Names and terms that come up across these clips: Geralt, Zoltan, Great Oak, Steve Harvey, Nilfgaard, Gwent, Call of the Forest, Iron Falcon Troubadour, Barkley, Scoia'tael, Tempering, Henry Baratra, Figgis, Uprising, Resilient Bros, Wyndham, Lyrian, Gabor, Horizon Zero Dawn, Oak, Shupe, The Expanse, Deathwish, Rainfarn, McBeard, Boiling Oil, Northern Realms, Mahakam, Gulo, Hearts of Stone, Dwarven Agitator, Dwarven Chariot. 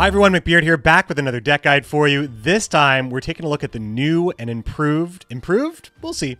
Hi everyone, McBeard here, back with another deck guide for you. This time, we're taking a look at the new and improved? We'll see.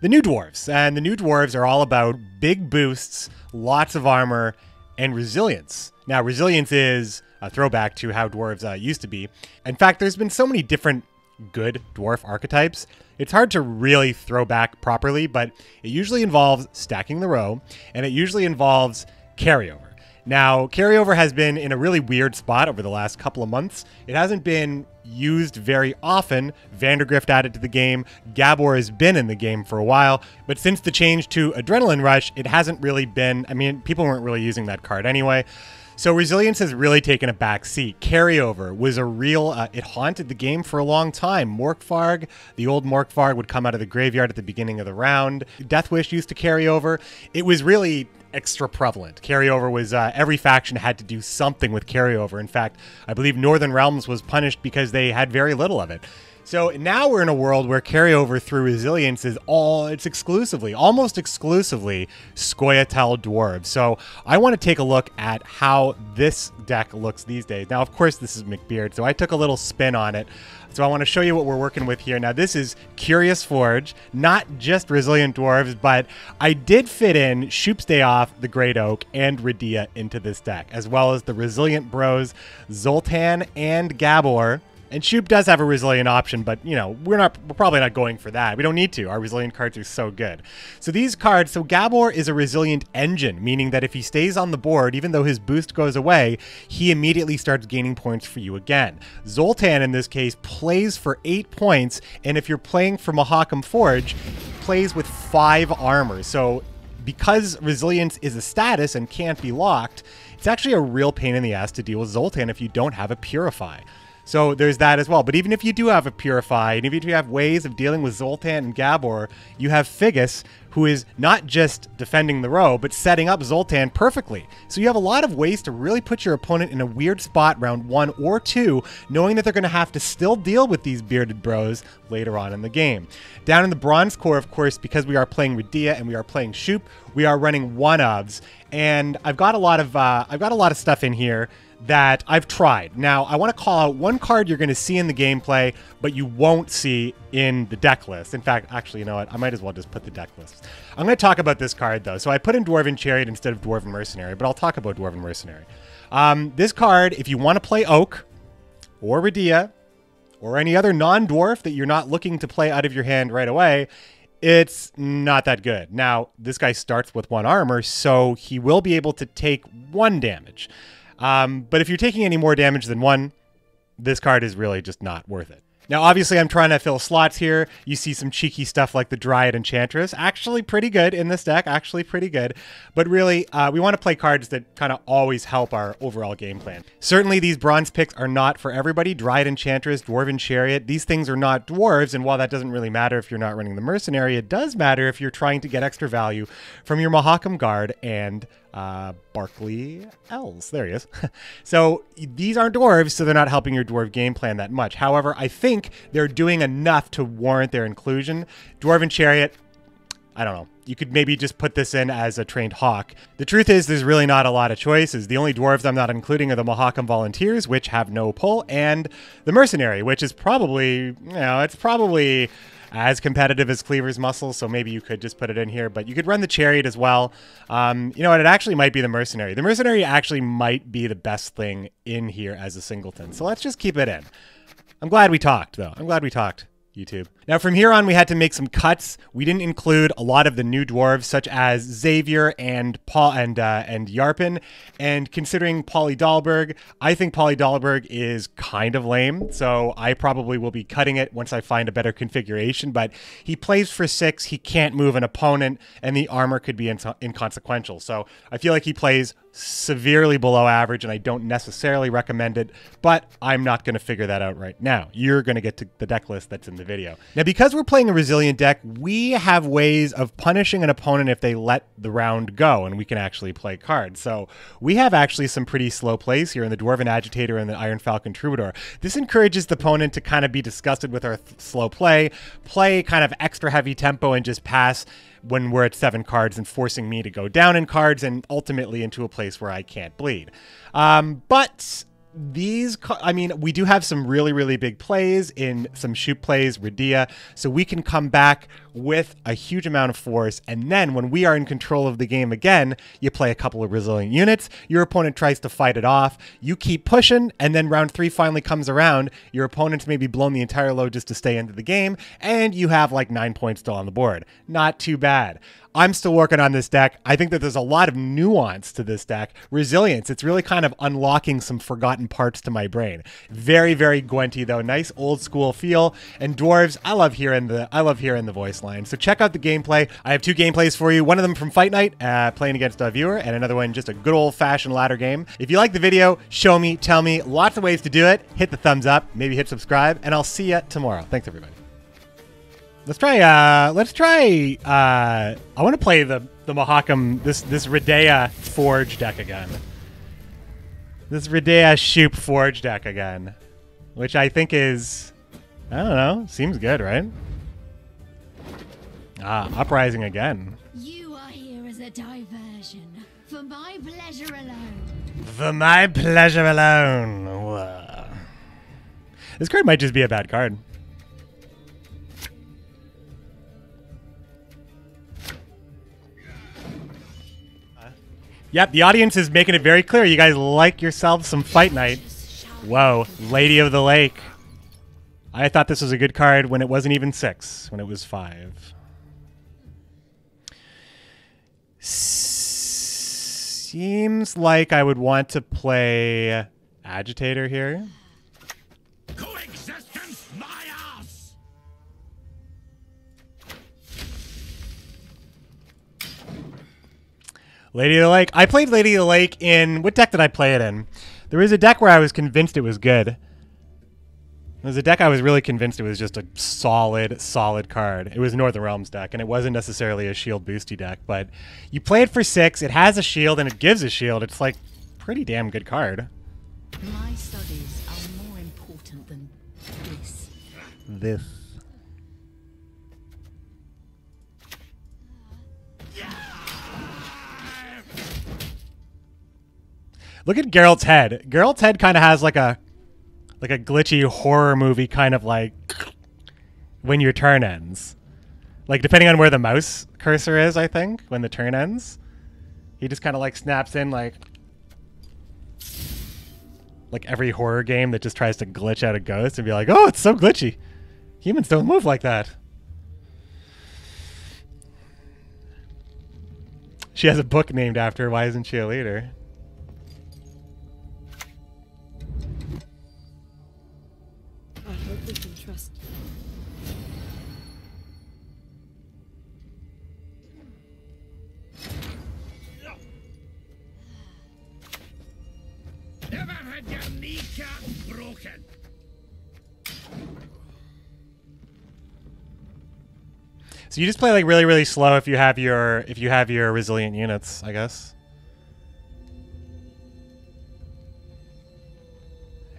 The new dwarves. And the new dwarves are all about big boosts, lots of armor, and resilience. Now, resilience is a throwback to how dwarves used to be. In fact, there's been so many different good dwarf archetypes, it's hard to really throw back properly, but it usually involves stacking the row, and it usually involves carryover. Now, carryover has been in a really weird spot over the last couple of months. It hasn't been used very often. Vandergrift added to the game. Gabor has been in the game for a while. But since the change to Adrenaline Rush, it hasn't really been... I mean, people weren't really using that card anyway. So resilience has really taken a back seat. Carryover was a real... it haunted the game for a long time. Morkvarg, the old Morkvarg, would come out of the graveyard at the beginning of the round. Deathwish used to carry over. It was really... extra prevalent. Carryover was every faction had to do something with carryover. In fact, I believe Northern Realms was punished because they had very little of it. So now we're in a world where carryover through resilience is almost exclusively Scoia'tael dwarves. So I want to take a look at how this deck looks these days. Now, of course, this is McBeard, so I took a little spin on it. So I want to show you what we're working with here. Now, this is Curious Forge, not just resilient dwarves, but I did fit in Shupe's Day Off, the Great Oak, and Radeyah into this deck, as well as the resilient bros, Zoltan and Gabor. And Shupe does have a resilient option, but, you know, we're probably not going for that. We don't need to. Our resilient cards are so good. So these cards, so Gabor is a resilient engine, meaning that if he stays on the board, even though his boost goes away, he immediately starts gaining points for you again. Zoltan, in this case, plays for 8 points, and if you're playing for Mahakam Forge, plays with 5 armor. So because resilience is a status and can't be locked, it's actually a real pain in the ass to deal with Zoltan if you don't have a Purify. So there's that as well. But even if you do have a Purify, and even if you have ways of dealing with Zoltan and Gabor, you have Figgis, who is not just defending the row, but setting up Zoltan perfectly. So you have a lot of ways to really put your opponent in a weird spot round 1 or 2, knowing that they're going to have to still deal with these bearded bros later on in the game. Down in the bronze core, of course, because we are playing Radeyah and we are playing Shupe, we are running one-ofs. And I've got a lot of stuff in here that I've tried. Now, I want to call out one card you're going to see in the gameplay, but you won't see in the deck list. In fact, actually, you know what? I might as well just put the deck list. I'm going to talk about this card, though. So I put in Dwarven Chariot instead of Dwarven Mercenary, but I'll talk about Dwarven Mercenary. This card, if you want to play Oak or Radeyah or any other non-dwarf that you're not looking to play out of your hand right away, it's not that good. Now, this guy starts with 1 armor, so he will be able to take 1 damage. But if you're taking any more damage than 1, this card is really just not worth it. Now, obviously, I'm trying to fill slots here. You see some cheeky stuff like the Dryad Enchantress. Actually pretty good in this deck. Actually pretty good. But really, we want to play cards that kind of always help our overall game plan. Certainly, these bronze picks are not for everybody. Dryad Enchantress, Dwarven Chariot, these things are not dwarves. And while that doesn't really matter if you're not running the Mercenary, it does matter if you're trying to get extra value from your Mahakam Guard and... Barkley L's. There he is. So these aren't dwarves, so they're not helping your dwarf game plan that much. However, I think they're doing enough to warrant their inclusion. Dwarven Chariot, I don't know. You could maybe just put this in as a trained hawk. The truth is there's really not a lot of choices. The only dwarves I'm not including are the Mahakam Volunteers, which have no pull, and the Mercenary, which is probably, you know, it's probably... as competitive as Cleaver's Muscle, so maybe you could just put it in here, but you could run the Chariot as well. You know what, it actually might be the Mercenary. The Mercenary actually might be the best thing in here as a singleton, so let's just keep it in. I'm glad we talked, though. I'm glad we talked, YouTube. Now, from here on, we had to make some cuts. We didn't include a lot of the new dwarves, such as Xavier and Paul and Yarpin. And considering Paulie Dahlberg, I think Paulie Dahlberg is kind of lame, so I probably will be cutting it once I find a better configuration. But he plays for 6, he can't move an opponent, and the armor could be inconsequential. So I feel like he plays severely below average, and I don't necessarily recommend it, but I'm not going to figure that out right now. You're going to get to the deck list that's in the video. Now, because we're playing a resilient deck, we have ways of punishing an opponent if they let the round go, and we can actually play cards. So we have actually some pretty slow plays here in the Dwarven Agitator and the Iron Falcon Troubadour. This encourages the opponent to kind of be disgusted with our slow play kind of extra heavy tempo, and just pass when we're at 7 cards, and forcing me to go down in cards and ultimately into a place where I can't bleed. But these, I mean, we do have some really, really big plays in some Shupe plays, Radeyah, so we can come back with a huge amount of force. And then when we are in control of the game again, you play a couple of resilient units, your opponent tries to fight it off, you keep pushing, and then round three finally comes around, your opponent's maybe blown the entire load just to stay into the game, and you have like 9 points still on the board. Not too bad. I'm still working on this deck. I think that there's a lot of nuance to this deck. Resilience, it's really kind of unlocking some forgotten parts to my brain. Very, very Gwenty though. Nice old school feel. And dwarves, I love hearing the voice line. So check out the gameplay. I have two gameplays for you. One of them from Fight Night, playing against a viewer, and another one just a good old fashioned ladder game. If you like the video, show me, tell me. Lots of ways to do it. Hit the thumbs up, maybe hit subscribe, and I'll see you tomorrow. Thanks everybody. I want to play the Mahakam, this Radeyah Forge deck again. This Radeyah Shupe Forge deck again. Which I think is, I don't know, seems good, right? Ah, Uprising again. You are here as a diversion, for my pleasure alone. For my pleasure alone. Whoa. This card might just be a bad card. Yep, the audience is making it very clear. You guys like yourselves some Fight Night. Whoa, Lady of the Lake. I thought this was a good card when it wasn't even 6, when it was 5. Seems like I would want to play Agitator here. Coexistence, my ass! Lady of the Lake. I played Lady of the Lake in... What deck did I play it in? There was a deck where I was convinced it was good. There was a deck I was really convinced it was just a solid, solid card. It was a Northern Realms deck, and it wasn't necessarily a shield boosty deck, but you play it for 6, it has a shield, and it gives a shield. It's like pretty damn good card. My studies are more important than this. This. Look at Geralt's head. Geralt's head kind of has like a glitchy horror movie kind of like when your turn ends. Like depending on where the mouse cursor is, I think, when the turn ends. He just kind of like snaps in like every horror game that just tries to glitch out a ghost and be like, "Oh, it's so glitchy. Humans don't move like that." She has a book named after her. Why isn't she a leader? Never had your kneecap broken. So you just play like really, really slow if you have your resilient units, I guess.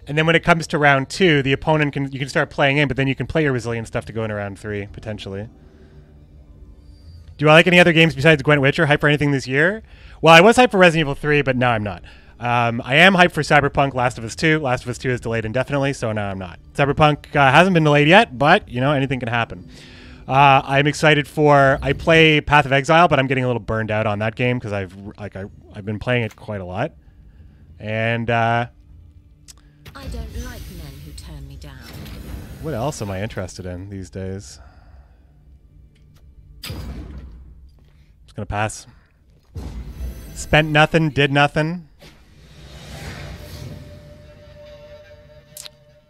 And then when it comes to round 2, the opponent you can start playing in, but then you can play your resilient stuff to go into round 3 potentially. Do I like any other games besides Gwent, Witcher? Hype for anything this year? Well, I was hyped for Resident Evil 3, but no, I'm not. I am hyped for Cyberpunk, Last of Us 2. Last of Us 2 is delayed indefinitely, so no, I'm not. Cyberpunk hasn't been delayed yet, but, you know, anything can happen. I'm excited for... I play Path of Exile, but I'm getting a little burned out on that game because I've been playing it quite a lot. And, I don't like men who turn me down. What else am I interested in these days? Just gonna pass. Spent nothing, did nothing.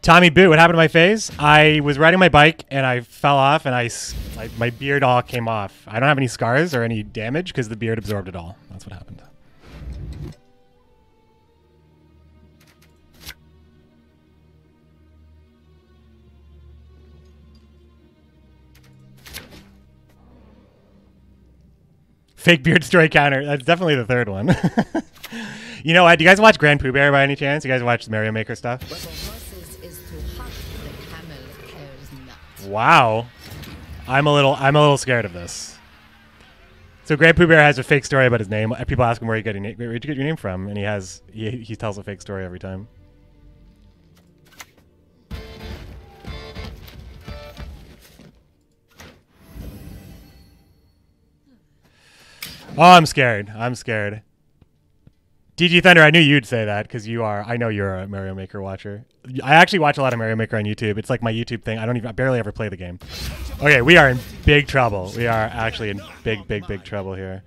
Tommy Boo, what happened to my face? I was riding my bike and I fell off and my beard all came off. I don't have any scars or any damage because the beard absorbed it all. That's what happened. Fake beard story counter. That's definitely the third one. You know what? Do you guys watch Grand Pooh Bear by any chance? You guys watch the Mario Maker stuff? Wow, I'm a little scared of this. So Grand Pooh Bear has a fake story about his name. People ask him where you get your name from, and he tells a fake story every time. Oh, I'm scared. I'm scared. DG Thunder, I knew you'd say that because you are. I know you're a Mario Maker watcher. I actually watch a lot of Mario Maker on YouTube. It's like my YouTube thing. I barely ever play the game. Okay, we are in big trouble. We are actually in big trouble here.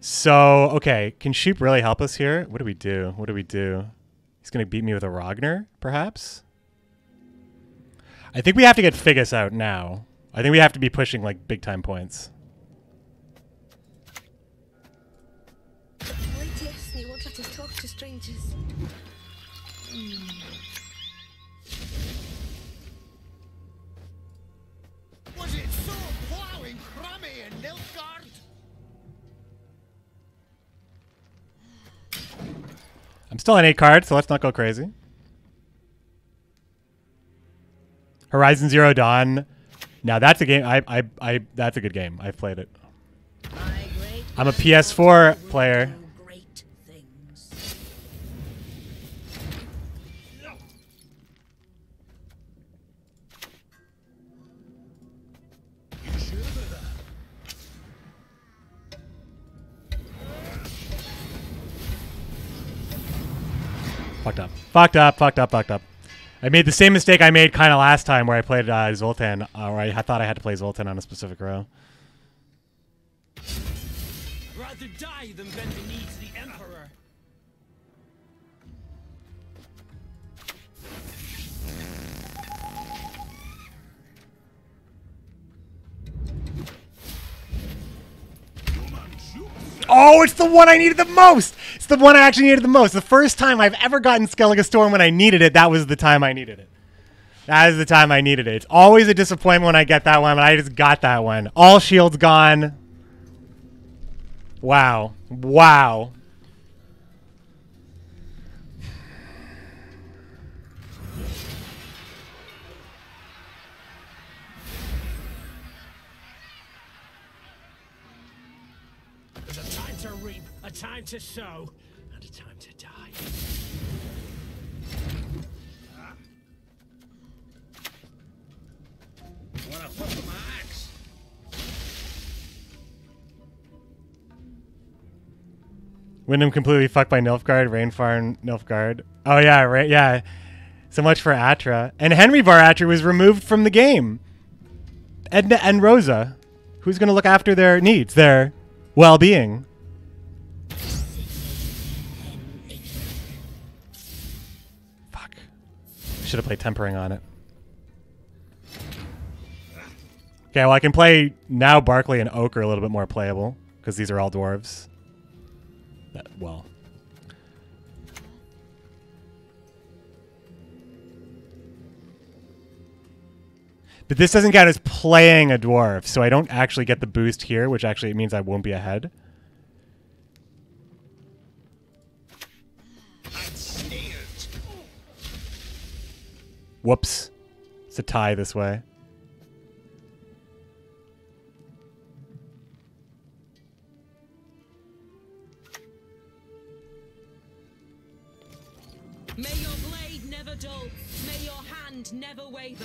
So, okay, can Shupe really help us here? What do we do? What do we do? He's going to beat me with a Ragnar, perhaps? I think we have to get Figgis out now. I think we have to be pushing, like, big-time points. Was it so plough and crummy in Nilfgaard? I'm still on 8 cards, so let's not go crazy. Horizon Zero Dawn. Now that's a game. That's a good game. I've played it. I'm a PS4 player. Fucked up. Fucked up. Fucked up. Fucked up. I made the same mistake I made kind of last time where I played Zoltan, or I thought I had to play Zoltan on a specific row. Rather die than bend the knee to the Emperor. Oh, it's the one I needed the most! It's the one I actually needed the most. The first time I've ever gotten Skellige Storm when I needed it, that was the time I needed it. That is the time I needed it. It's always a disappointment when I get that one, but I just got that one. All shields gone. Wow. Wow. Time to sow and a time to die. What a flip of my axe. Wyndham completely fucked by Nilfgaard, Rainfarn Nilfgaard. Oh yeah, right, yeah. So much for Atra. And Henry Baratra was removed from the game. Edna and Rosa. Who's gonna look after their needs, their well-being? Should have played Tempering on it. Okay, well I can play now. Barkley and Oak are a little bit more playable because these are all dwarves. That, well. But this doesn't count as playing a dwarf, so I don't actually get the boost here, which actually means I won't be ahead. Whoops. It's a tie this way. May your blade never dull. May your hand never waver.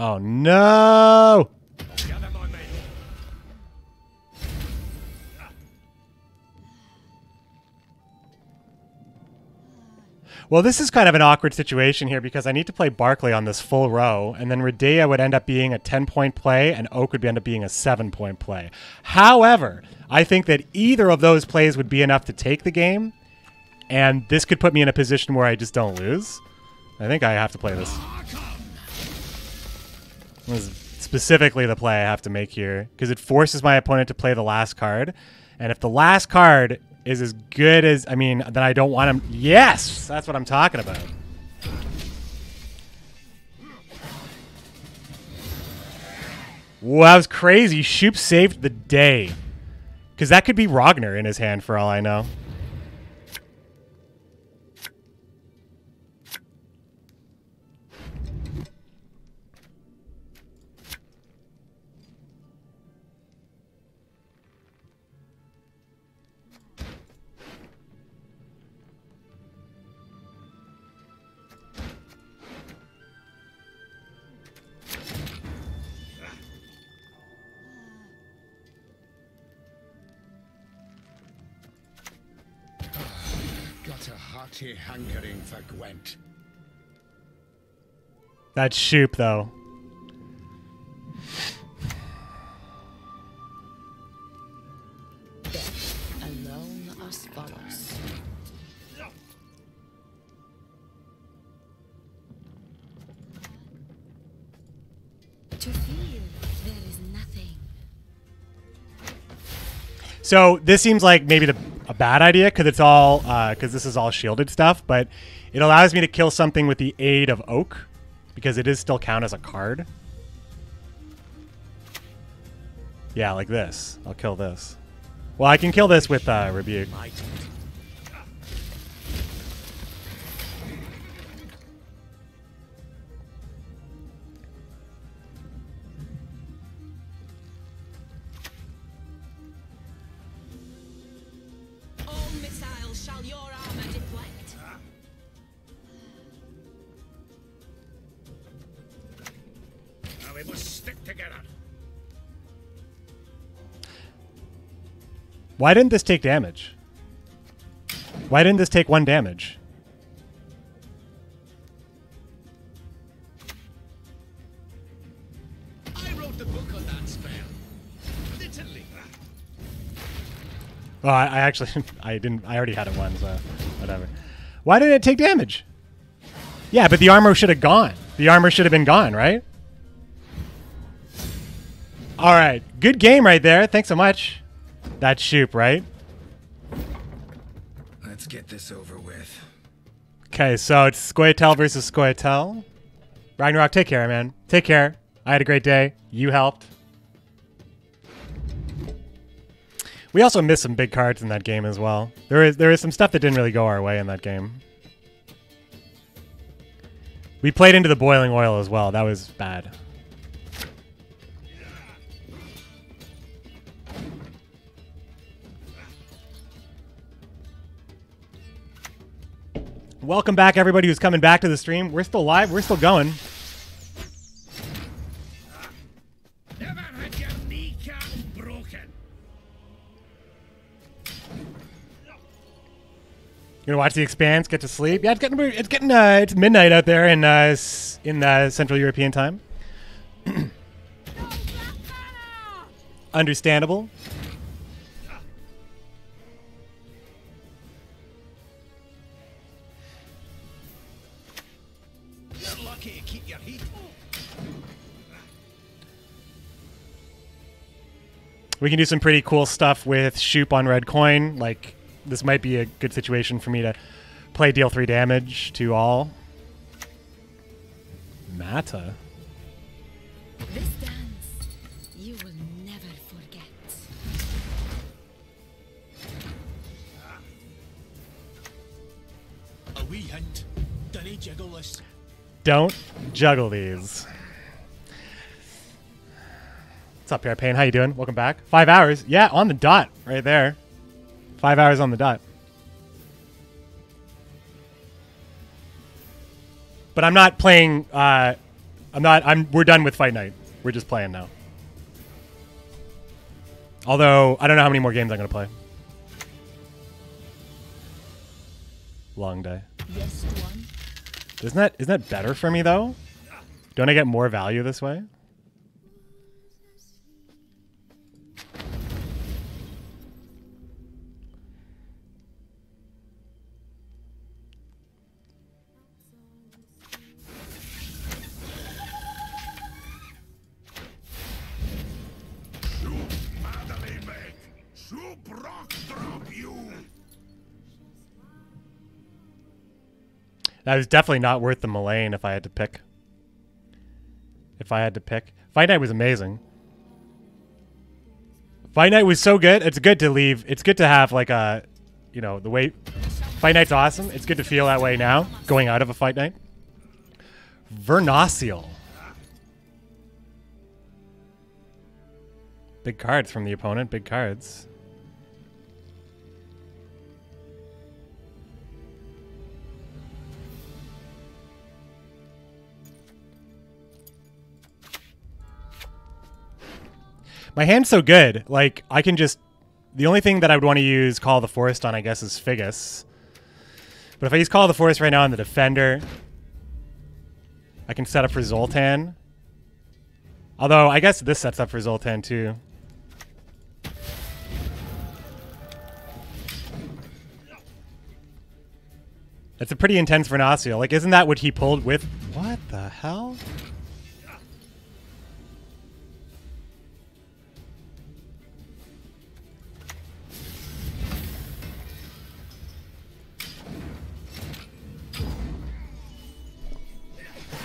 Oh no! Well, this is kind of an awkward situation here because I need to play Barkley on this full row, and then Radeyah would end up being a 10-point play, and Oak would end up being a 7-point play. However, I think that either of those plays would be enough to take the game, and this could put me in a position where I just don't lose. I think I have to play this. Is specifically the play I have to make here because it forces my opponent to play the last card, and if the last card is as good as then I don't want him. Yes, that's what I'm talking about. Whoa, that was crazy. Shupe saved the day because that could be Ragnar in his hand for all I know. got a hearty hankering for Gwent. That's Shupe, though. Death alone us follows. To feel there is nothing. So this seems like maybe a bad idea because it's all because this is all shielded stuff, but it allows me to kill something with the aid of Oak because it is still count as a card. Yeah, like this. I'll kill this. Well, I can kill this with Rebuke. Why didn't this take damage? Why didn't this take one damage? I wrote the book on that spell. Literally. Oh, I actually I already had it once, so whatever. Why didn't it take damage? Yeah, but the armor should have gone. The armor should have been gone, right? Alright. Good game right there. Thanks so much. That's Shupe, right? Let's get this over with. Okay, so it's Scoia'tael versus Scoia'tael. Ragnarok, take care, man. Take care. I had a great day. You helped. We also missed some big cards in that game as well. There is some stuff that didn't really go our way in that game. We played into the boiling oil as well. That was bad. Welcome back, everybody who's coming back to the stream. We're still live. We're still going. Never had your kneecap broken. You gonna watch The Expanse? Get to sleep? Yeah, it's midnight out there in Central European time. Understandable. We can do some pretty cool stuff with Shupe on red coin. Like, this might be a good situation for me to play deal 3 damage to all. Mata. This dance you will never forget. A wee hint. Don't juggle this. Don't juggle these. What's up, Pain? How you doing? Welcome back. 5 hours. Yeah, on the dot. Right there. 5 hours on the dot. But I'm not playing... We're done with Fight Night. We're just playing now. Although, I don't know how many more games I'm going to play. Long day. Isn't that better for me, though? Don't I get more value this way? That was definitely not worth the Mulane if I had to pick. Fight Night was amazing. Fight Night was so good. It's good to leave. It's good to have like a, you know, the way Fight Night's awesome. It's good to feel that way now going out of a Fight Night. Vernacial. Big cards from the opponent. Big cards. My hand's so good, like, I can just... The only thing that I would want to use Call of the Forest on, I guess, is Figgis. But if I use Call of the Forest right now on the defender, I can set up for Zoltan. Although, I guess this sets up for Zoltan, too. That's a pretty intense Vernasio. Like, isn't that what he pulled with? What the hell?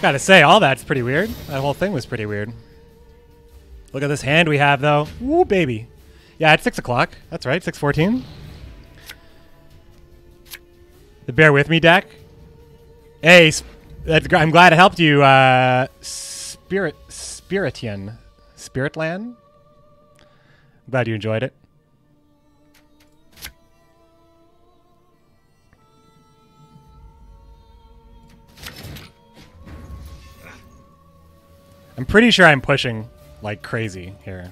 Gotta say, all that's pretty weird. That whole thing was pretty weird. Look at this hand we have, though. Woo, baby. Yeah, at 6 o'clock. That's right, 6:14. The Bear With Me deck. Hey, that's I'm glad I helped you, Spiritland. I'm glad you enjoyed it. I'm pretty sure I'm pushing like crazy here.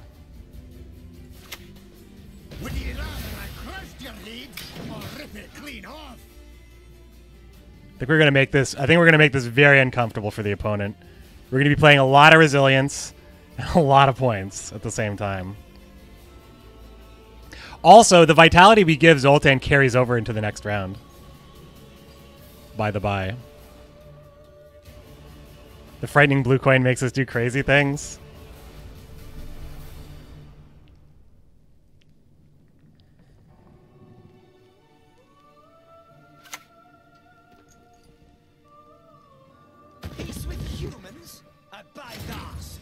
Would you rather I crushed your lead or rip it clean off? I think we're gonna make this very uncomfortable for the opponent. We're gonna be playing a lot of resilience and a lot of points at the same time. Also, the vitality we give Zoltan carries over into the next round. By the by. The frightening blue coin makes us do crazy things. Peace with humans, I buy those.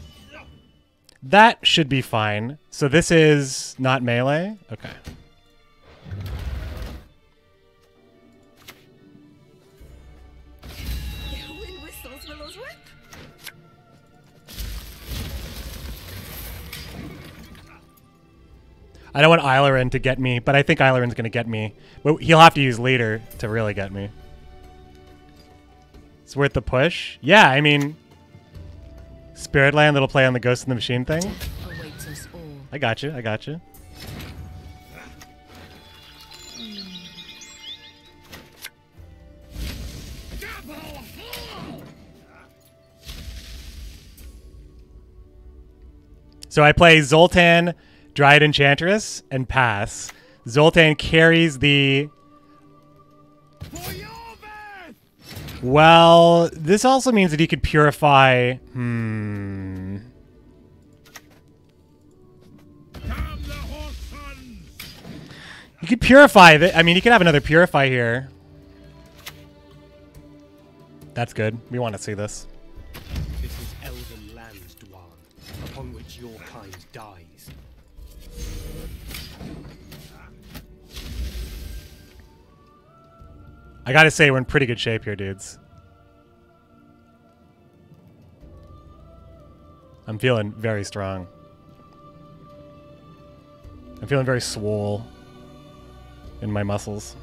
That should be fine. So this is not melee? Okay. I don't want Aileron to get me, but I think Aileron's going to get me. But he'll have to use Leader to really get me. It's worth the push. Yeah, I mean, Spiritland, that'll play on the Ghost in the Machine thing. I got you, I got you. So I play Zoltan, Dryad Enchantress, and pass. Zoltan carries the... Well, this also means that he could purify... He could purify... I mean, he could have another purify here. That's good. We want to see this. This is Elven Land, Dwarven, upon which your kind dies. I gotta say, we're in pretty good shape here, dudes. I'm feeling very strong. I'm feeling very swole in my muscles.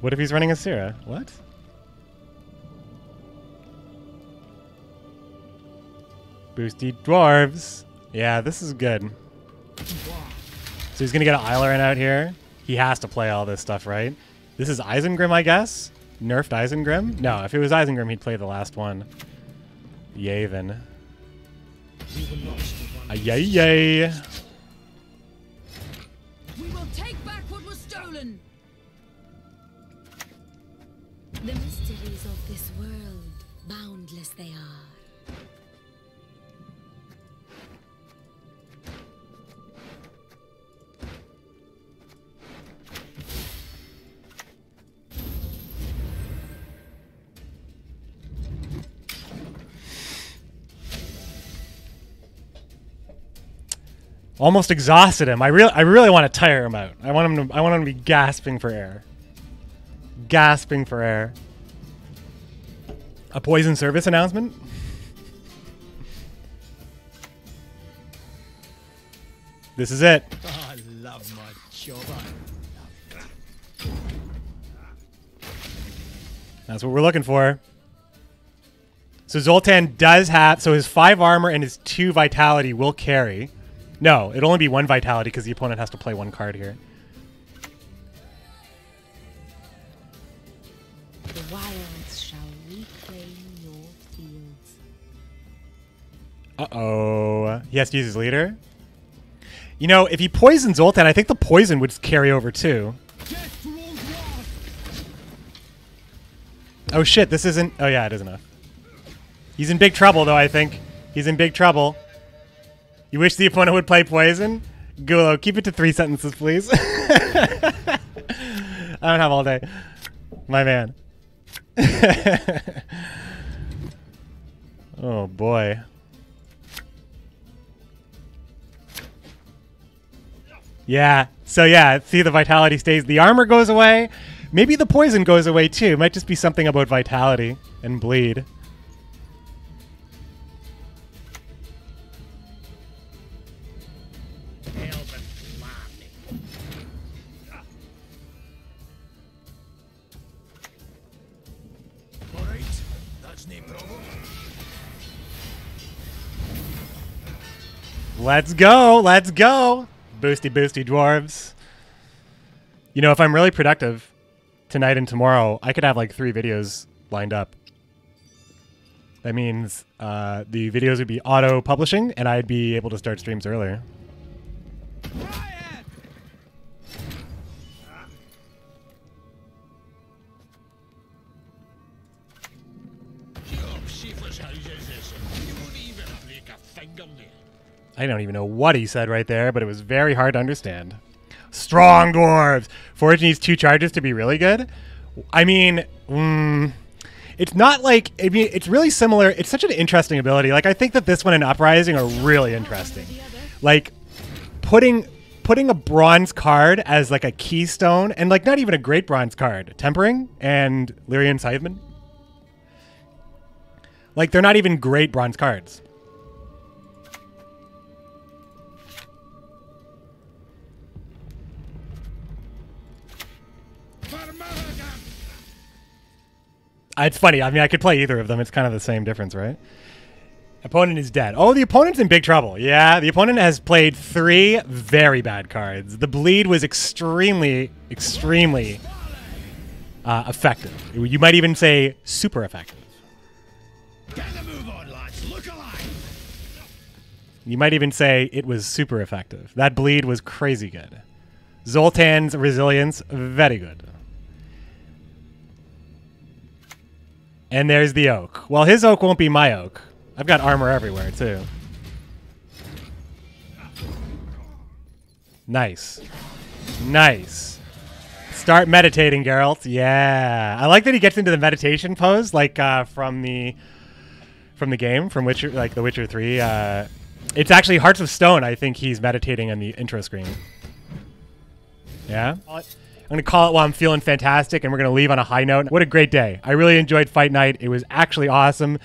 What if he's running a Syrah? What? Boosty Dwarves. Yeah, this is good. So he's gonna get an Aileron out here. He has to play all this stuff, right? This is Eisengrim, I guess? Nerfed Eisengrim? No, if it was Eisengrim, he'd play the last one. Yay, then. Yay, yay! We will take back what was stolen! The mysteries of this world, boundless they are. Almost exhausted him. I really want to tire him out. I want him to be gasping for air. Gasping for air. A poison service announcement? This is it. Oh, I love my job. I love it. That's what we're looking for. So Zoltan does have, so his 5 armor and his 2 vitality will carry. No, it'll only be 1 vitality because the opponent has to play 1 card here. Uh-oh. He has to use his leader. You know, if he poisons Zoltan, I think the poison would carry over too. Oh shit, this isn't... Oh yeah, it is enough. He's in big trouble though, I think. He's in big trouble. You wish the opponent would play poison? Gulo, keep it to 3 sentences, please. I don't have all day. My man. Oh boy. Yeah, so yeah, see, the vitality stays. The armor goes away. Maybe the poison goes away too. It might just be something about vitality and bleed. Let's go, let's go. Boosty, boosty, dwarves. You know, if I'm really productive tonight and tomorrow, I could have like 3 videos lined up. That means the videos would be auto-publishing and I'd be able to start streams earlier. I don't even know what he said right there, but it was very hard to understand. Strong dwarves! Forge needs 2 charges to be really good? I mean, it's not like... I mean, it's really similar. It's such an interesting ability. Like, I think that this one and Uprising are really interesting. Like, putting a bronze card as, like, a keystone, and, like, not even a great bronze card. Tempering and Lyrian's Hiveman. Like, they're not even great bronze cards. It's funny. I mean, I could play either of them. It's kind of the same difference, right? Opponent is dead. Oh, the opponent's in big trouble. Yeah, the opponent has played 3 very bad cards. The bleed was extremely, extremely effective. You might even say super effective. You might even say it was super effective. That bleed was crazy good. Zoltan's resilience, very good. And there's the oak. Well, his oak won't be my oak. I've got armor everywhere, too. Nice. Nice. Start meditating, Geralt. Yeah. I like that he gets into the meditation pose, like, from the game, from Witcher, like, the Witcher 3. It's actually Hearts of Stone, I think he's meditating on the intro screen. Yeah? I'm going to call it while I'm feeling fantastic, and we're going to leave on a high note. What a great day. I really enjoyed Fight Night. It was actually awesome.